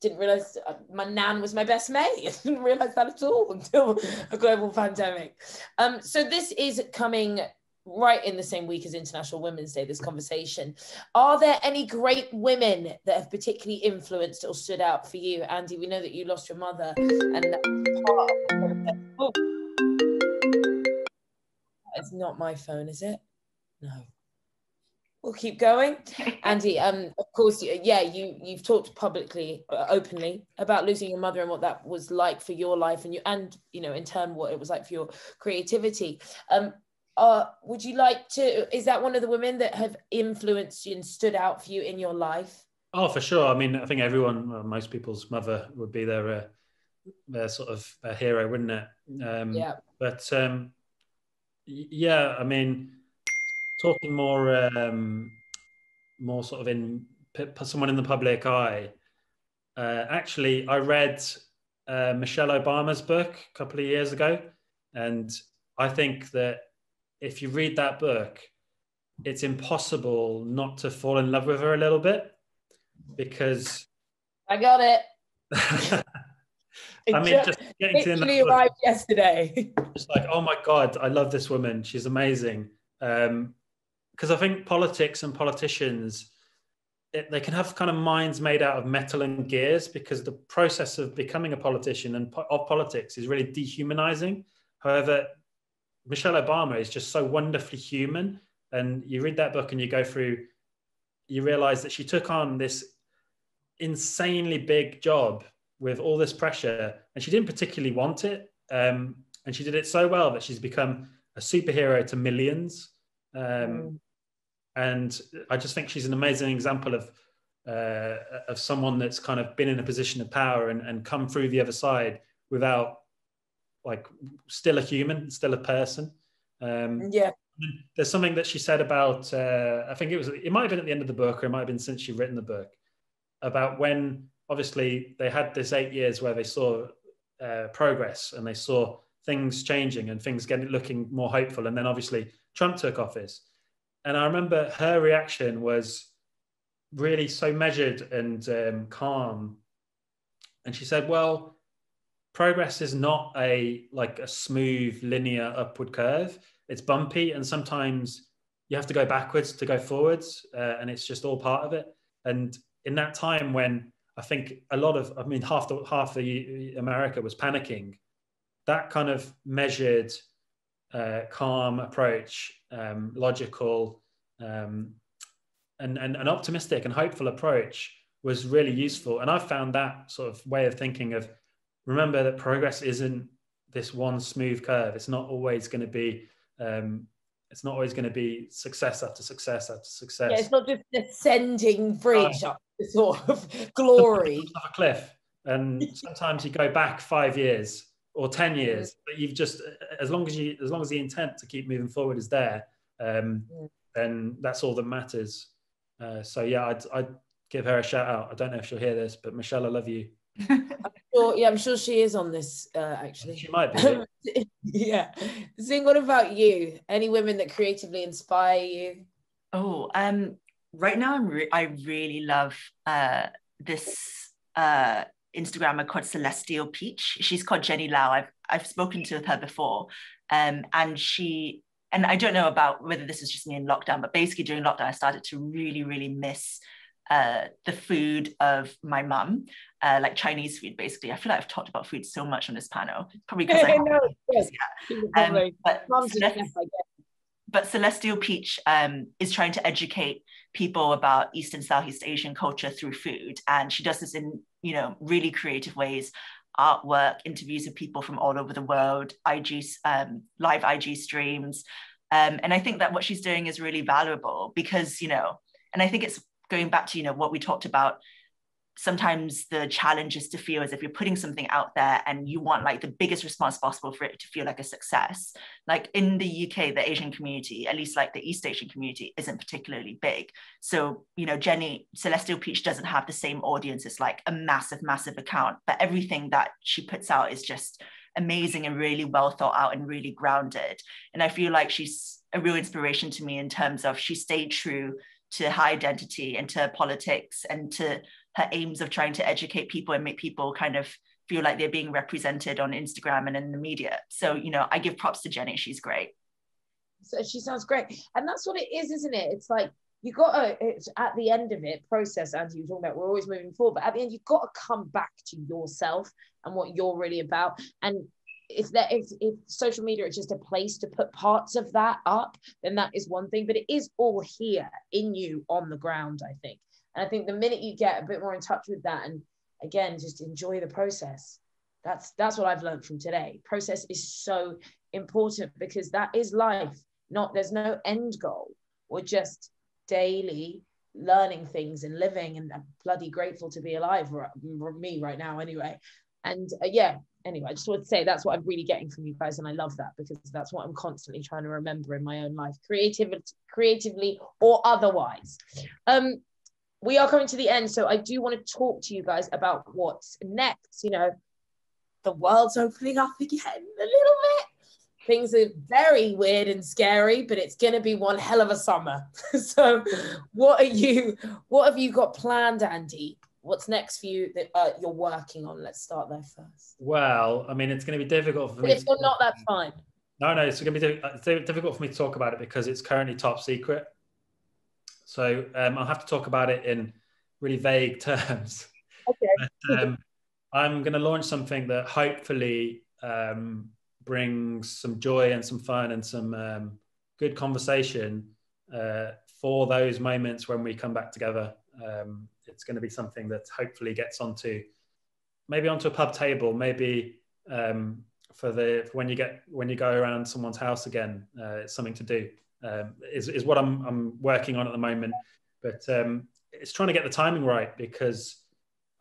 didn't realize my nan was my best mate. I didn't realize that at all until a global pandemic. So this is coming right in the same week as International Women's Day, this conversation. Are there any great women that have particularly influenced or stood out for you? Andy, we know that you lost your mother and that it's not my phone, is it? No. We'll keep going. Andy, of course, yeah, you've talked publicly, openly about losing your mother and what that was like for your life and you know, in turn, what it was like for your creativity. Would you like to, is that one of the women that have influenced you and stood out for you in your life? Oh, for sure. I mean, I think most people's mother would be their sort of a hero, wouldn't it? Yeah, I mean, talking more sort of in someone in the public eye. Actually, I read Michelle Obama's book a couple of years ago, and I think that if you read that book, it's impossible not to fall in love with her a little bit, because I got it. I mean, just getting to the arrived yesterday. It's like, oh my God, I love this woman. She's amazing. Because I think politics and politicians, they can have kind of minds made out of metal and gears, because the process of becoming a politician and of politics is really dehumanizing. However, Michelle Obama is just so wonderfully human. And you read that book and you go through, you realize that she took on this insanely big job with all this pressure, and she didn't particularly want it. And she did it so well that she's become a superhero to millions. And I just think she's an amazing example of someone that's kind of been in a position of power and come through the other side without, like, still a human, still a person. There's something that she said about, I think it might have been at the end of the book, or it might have been since she'd written the book, about when, obviously, they had this 8 years where they saw progress and they saw things changing and things looking more hopeful. And then obviously Trump took office. And I remember her reaction was really so measured and calm. And she said, well, progress is not a smooth, linear upward curve. It's bumpy. And sometimes you have to go backwards to go forwards. And it's just all part of it. And in that time when, I think half the America was panicking, that kind of measured, calm approach, logical, and an optimistic and hopeful approach was really useful. And I found that sort of way of thinking of, remember that progress isn't this one smooth curve. It's not always going to be, success after success after success. Yeah, it's not just an ascending bridge up the sort of glory. It's off a cliff. And sometimes you go back 5 years or 10 years, but you've just, as long as the intent to keep moving forward is there, then that's all that matters. So yeah, I'd give her a shout out. I don't know if she'll hear this, but Michelle, I love you. I'm sure she is on this, actually. She might be. Yeah. Zing, what about you? Any women that creatively inspire you? Oh, right now I really love this Instagrammer called Celestial Peach. She's called Jenny Lau. I've spoken to her before, and I don't know about whether this is just me in lockdown, but basically during lockdown I started to really miss the food of my mum, like Chinese food, basically. I feel like I've talked about food so much on this panel, probably because But Celestial Peach is trying to educate people about East and Southeast Asian culture through food, and she does this in really creative ways: artwork, interviews of people from all over the world, live IG streams, and I think that what she's doing is really valuable because and I think it's going back to what we talked about. Sometimes the challenge is to feel as if you're putting something out there and you want like the biggest response possible for it to feel like a success. Like in the UK, the Asian community, at least like the East Asian community, isn't particularly big. So, Celestial Peach doesn't have the same audience as like a massive account, but everything that she puts out is just amazing and really well thought out and really grounded. And I feel like she's a real inspiration to me in terms of she stayed true to her identity and to politics and to her aims of trying to educate people and make people kind of feel like they're being represented on Instagram and in the media. So, I give props to Jenny. She's great. So she sounds great. And that's what it is, isn't it? It's like, it's at the end of it, process, as you were talking about, we're always moving forward, but at the end, you've got to come back to yourself and what you're really about. And if social media is just a place to put parts of that up, then that is one thing, but it is all here in you on the ground, I think. And I think the minute you get a bit more in touch with that, and again, just enjoy the process. That's what I've learned from today. Process is so important because that is life. There's no end goal. We're just daily learning things and living, and I'm bloody grateful to be alive, or me right now anyway. And anyway, I just want to say that's what I'm really getting from you guys, and I love that because that's what I'm constantly trying to remember in my own life, creatively or otherwise. We are coming to the end, so I do want to talk to you guys about what's next. The world's opening up again a little bit. Things are very weird and scary, but it's going to be one hell of a summer. So what have you got planned, Andy? What's next for you that you're working on? Let's start there first. Well, I mean, it's going to be difficult for me. If you're not, that's fine. No, it's going to be difficult for me to talk about it because it's currently top secret. So I'll have to talk about it in really vague terms. Okay. But, I'm going to launch something that hopefully brings some joy and some fun and some good conversation for those moments when we come back together. It's going to be something that hopefully gets onto a pub table, maybe for when you go around someone's house again. It's something to do. Is what I'm working on at the moment, but it's trying to get the timing right because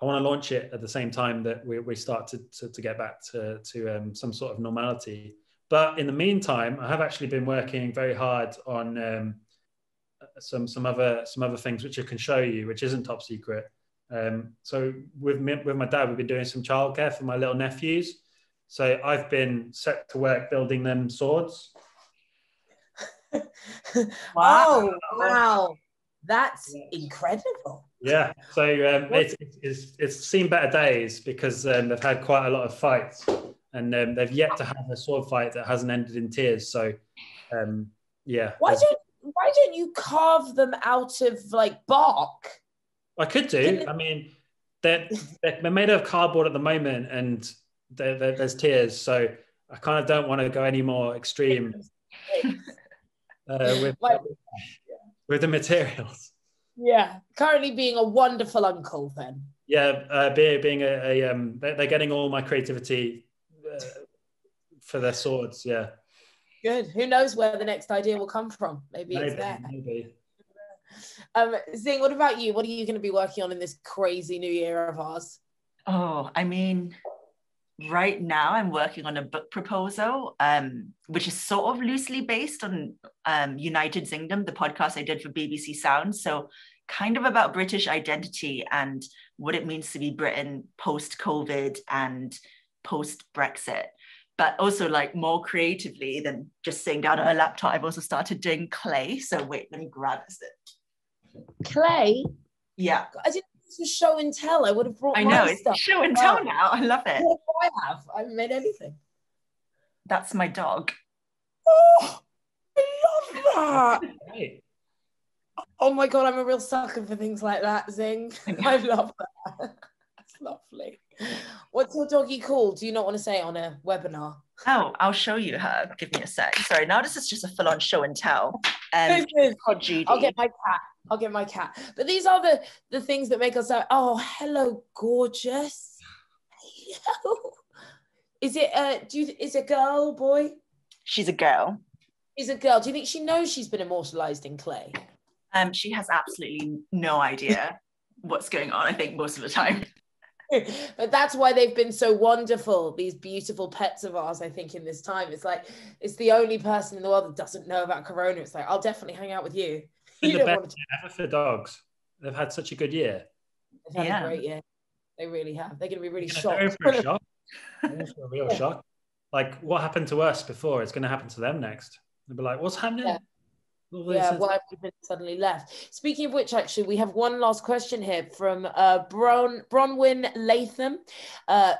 I want to launch it at the same time that we start to get back to some sort of normality. But in the meantime, I have actually been working very hard on some other things which I can show you, which isn't top secret. So with my dad, we've been doing some childcare for my little nephews. So I've been set to work building them swords. Wow! That's incredible. Yeah. So it's seen better days because they've had quite a lot of fights, and they've yet to have a sword fight that hasn't ended in tears. So, yeah. Why don't you carve them out of like bark? I could do. I mean, they're made of cardboard at the moment, and there's tears. So I kind of don't want to go any more extreme. With the materials. Yeah, currently being a wonderful uncle then. Yeah, they're getting all my creativity for their swords, yeah. Good, who knows where the next idea will come from? Maybe it's there. Maybe. Zing, what about you? What are you going to be working on in this crazy new year of ours? Oh, I mean, right now I'm working on a book proposal, which is sort of loosely based on United Zingdom, the podcast I did for BBC Sound. So kind of about British identity and what it means to be Britain post-COVID and post-Brexit. But also, like, more creatively than just sitting down on a laptop, I've also started doing clay. So wait, let me grab this. Clay? Yeah. I didn't know this was show and tell. I would have brought my stuff. I know, it's show and tell now. I love it. What do I have? I haven't made anything. That's my dog. Oh, I love that. Right. Oh my God, I'm a real sucker for things like that, Zing. I love that. That's lovely. What's your doggy called? Do you not want to say it on a webinar? Oh, I'll show you her. Give me a sec. Sorry, now this is just a full-on show and tell. I'll get my cat. I'll get my cat. But these are the things that make us like, oh, hello, gorgeous. Hello. Is it is it a girl, boy? She's a girl. She's a girl. Do you think she knows she's been immortalized in clay? She has absolutely no idea what's going on, I think, most of the time. But that's why they've been so wonderful, these beautiful pets of ours, I think, in this time. It's like, it's the only person in the world that doesn't know about Corona. It's like, I'll definitely hang out with you. It's been the best year ever for dogs. They've had such a good year. They've had a great year. They really have. They're going to be really shocked. They're going to go for a shock. A real shock. Like, what happened to us before, it's going to happen to them next. They'll be like, what's happening? Yeah. Yeah, well, I've suddenly left. Speaking of which, actually, we have one last question here from Bronwyn Latham,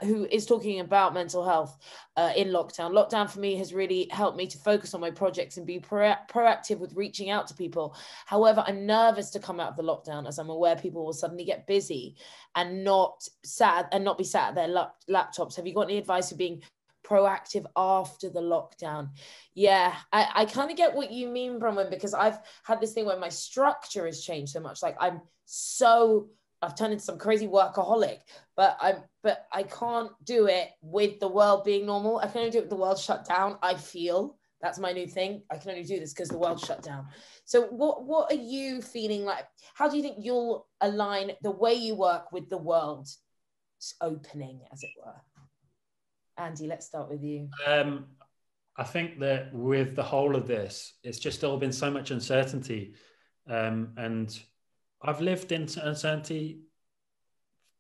who is talking about mental health in lockdown. Lockdown for me has really helped me to focus on my projects and be proactive with reaching out to people. However, I'm nervous to come out of the lockdown as I'm aware people will suddenly get busy and not be sat at their laptops. Have you got any advice for being proactive after the lockdown? Yeah, I kind of get what you mean, Bronwyn, because I've had this thing where my structure has changed so much. Like I've turned into some crazy workaholic, but I can't do it with the world being normal. I can only do it with the world shut down. I feel that's my new thing. I can only do this because the world shut down. So what are you feeling like? How do you think you'll align the way you work with the world's opening, as it were? Andy, let's start with you. I think that with the whole of this, it's just all been so much uncertainty. And I've lived in uncertainty,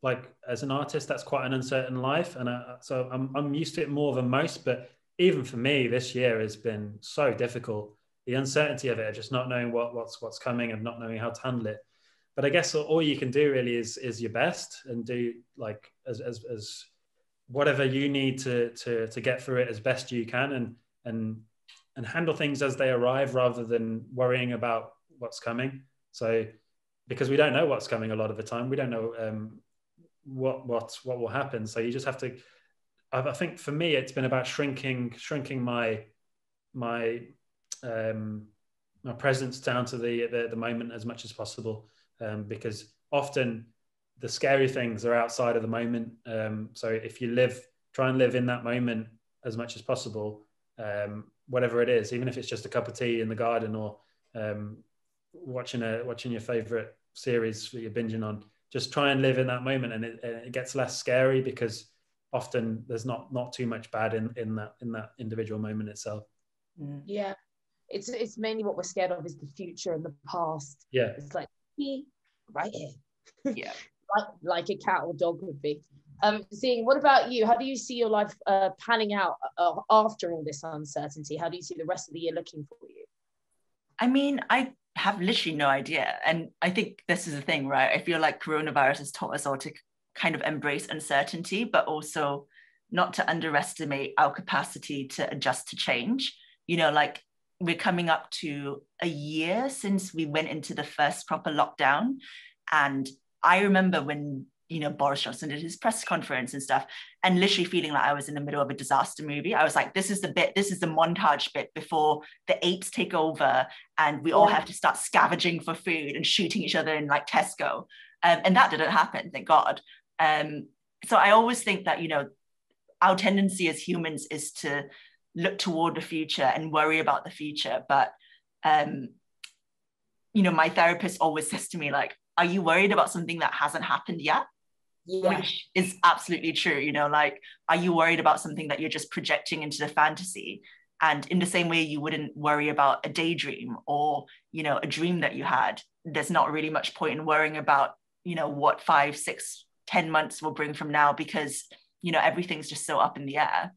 like as an artist, that's quite an uncertain life. And so I'm used to it more than most, but even for me, this year has been so difficult. The uncertainty of it, just not knowing what's coming and not knowing how to handle it. But I guess all you can do really is your best and do like as whatever you need to get through it as best you can and handle things as they arrive rather than worrying about what's coming. So, because we don't know what's coming a lot of the time, we don't know what will happen. So you just have to, I think for me, it's been about shrinking my presence down to the moment as much as possible, because often the scary things are outside of the moment. So if you try and live in that moment as much as possible, whatever it is, even if it's just a cup of tea in the garden or watching your favorite series that you're binging on, just try and live in that moment. And it gets less scary because often there's not too much bad in that individual moment itself. Yeah. It's mainly what we're scared of is the future and the past. Yeah. It's like, right here. Yeah. Like a cat or dog would be. Zing, what about you? How do you see your life panning out after all this uncertainty? How do you see the rest of the year looking for you? I mean, I have literally no idea. And I think this is the thing, right? I feel like coronavirus has taught us all to kind of embrace uncertainty, but also not to underestimate our capacity to adjust to change. You know, like we're coming up to a year since we went into the first proper lockdown. And I remember when, you know, Boris Johnson did his press conference and stuff, and literally feeling like I was in the middle of a disaster movie. I was like, this is the montage bit before the apes take over and we all have to start scavenging for food and shooting each other in like Tesco. And that didn't happen, thank God. So I always think that, you know, our tendency as humans is to look toward the future and worry about the future. But, you know, my therapist always says to me like, are you worried about something that hasn't happened yet? Yeah. Which is absolutely true. You know, like, are you worried about something that you're just projecting into the fantasy? And in the same way, you wouldn't worry about a daydream or, you know, a dream that you had. There's not really much point in worrying about, you know, what 5, 6, 10 months will bring from now, because, you know, everything's just so up in the air.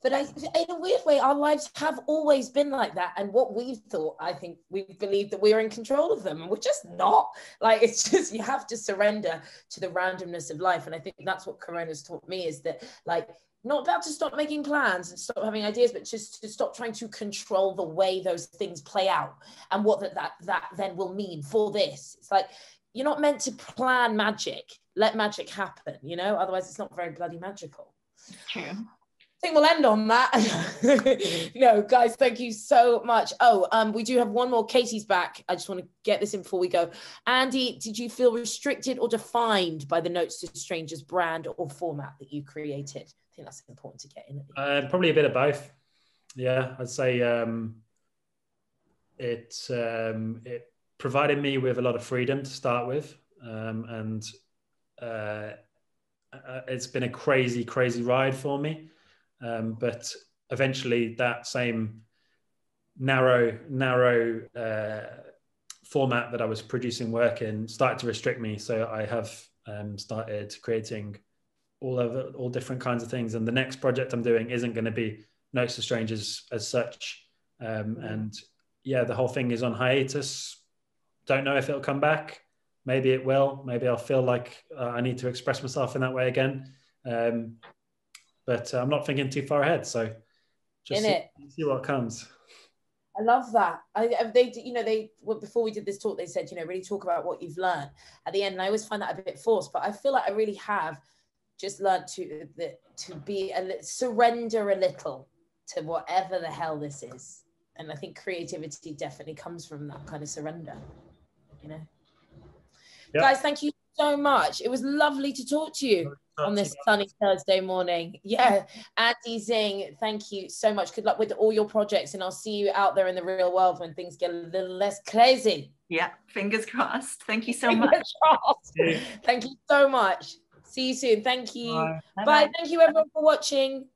But in a weird way, our lives have always been like that. And what we've thought, I think we believe that we're in control of them, and we're just not. Like, it's just, you have to surrender to the randomness of life. And I think that's what Corona's taught me, is that, like, not about to stop making plans and stop having ideas, but just to stop trying to control the way those things play out and what that then will mean for this. It's like, you're not meant to plan magic. Let magic happen, you know? Otherwise, it's not very bloody magical. True. I think we'll end on that. No, guys, thank you so much. Oh, we do have one more. Katie's back. I just want to get this in before we go. Andy, did you feel restricted or defined by the Notes to Strangers brand or format that you created? I think that's important to get in. Probably a bit of both. Yeah, I'd say it provided me with a lot of freedom to start with, and it's been a crazy, crazy ride for me. But eventually that same narrow format that I was producing work in started to restrict me. So I have started creating all different kinds of things. And the next project I'm doing isn't going to be Notes to Strangers as such. And yeah, the whole thing is on hiatus. Don't know if it'll come back. Maybe it will. Maybe I'll feel like I need to express myself in that way again. But I'm not thinking too far ahead, so just see what comes. I love that. Before we did this talk, they said, you know, really talk about what you've learned at the end. And I always find that a bit forced, but I feel like I really have just learned to surrender a little to whatever the hell this is. And I think creativity definitely comes from that kind of surrender, you know. Yep. Guys, thank you so much. It was lovely to talk to you on this sunny Thursday morning. Yeah, Andy Zing, thank you so much. Good luck with all your projects, and I'll see you out there in the real world when things get a little less crazy. Yeah, fingers crossed. Thank you so much. Thank you so much. See you soon. Thank you. Bye. Bye. Thank you everyone for watching.